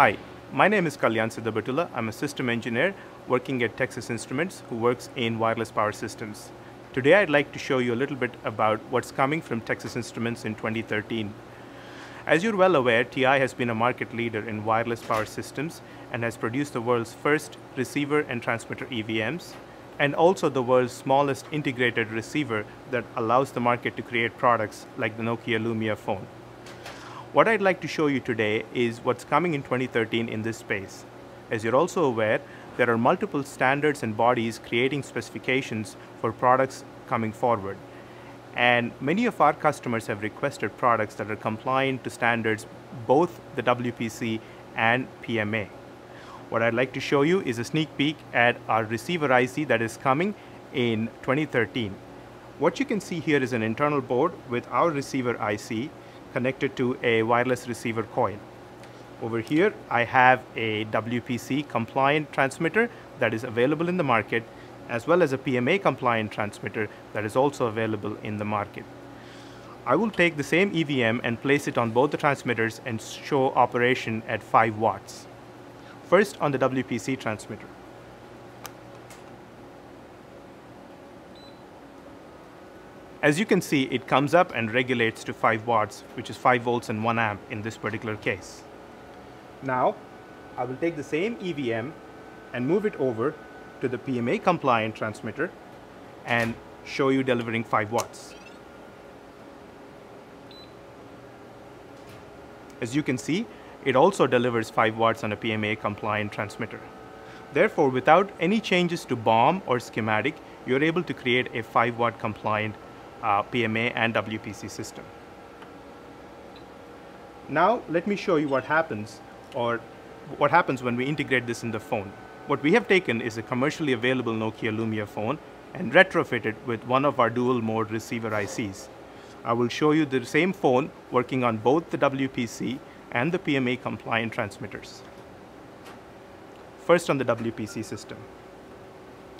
Hi, my name is Kalyan Sidabatulla. I'm a system engineer working at Texas Instruments who works in wireless power systems. Today I'd like to show you a little bit about what's coming from Texas Instruments in 2013. As you're well aware, TI has been a market leader in wireless power systems and has produced the world's first receiver and transmitter EVMs, and also the world's smallest integrated receiver that allows the market to create products like the Nokia Lumia phone. What I'd like to show you today is what's coming in 2013 in this space. As you're also aware, there are multiple standards and bodies creating specifications for products coming forward. And many of our customers have requested products that are compliant to standards, both the WPC and PMA. What I'd like to show you is a sneak peek at our receiver IC that is coming in 2013. What you can see here is an internal board with our receiver IC connected to a wireless receiver coil. Over here, I have a WPC compliant transmitter that is available in the market, as well as a PMA compliant transmitter that is also available in the market. I will take the same EVM and place it on both the transmitters and show operation at 5 watts. First, on the WPC transmitter. As you can see, it comes up and regulates to 5 watts, which is 5 volts and 1 amp in this particular case. Now, I will take the same EVM and move it over to the PMA compliant transmitter and show you delivering 5 watts. As you can see, it also delivers 5 watts on a PMA compliant transmitter. Therefore, without any changes to BOM or schematic, you're able to create a 5 watt compliant PMA and WPC system. Now let me show you what happens when we integrate this in the phone. What we have taken is a commercially available Nokia Lumia phone and retrofitted with one of our dual mode receiver ICs. I will show you the same phone working on both the WPC and the PMA compliant transmitters. First, on the WPC system.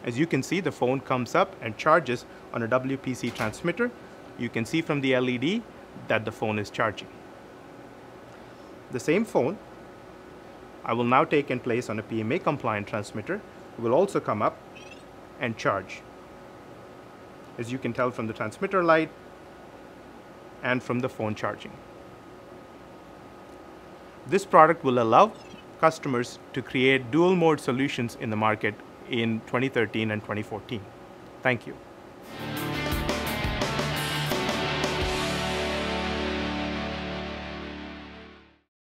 As you can see, the phone comes up and charges on a WPC transmitter. You can see from the LED that the phone is charging. The same phone I will now take and place on a PMA compliant transmitter. It will also come up and charge. As you can tell from the transmitter light and from the phone charging. This product will allow customers to create dual mode solutions in the market in 2013 and 2014. Thank you.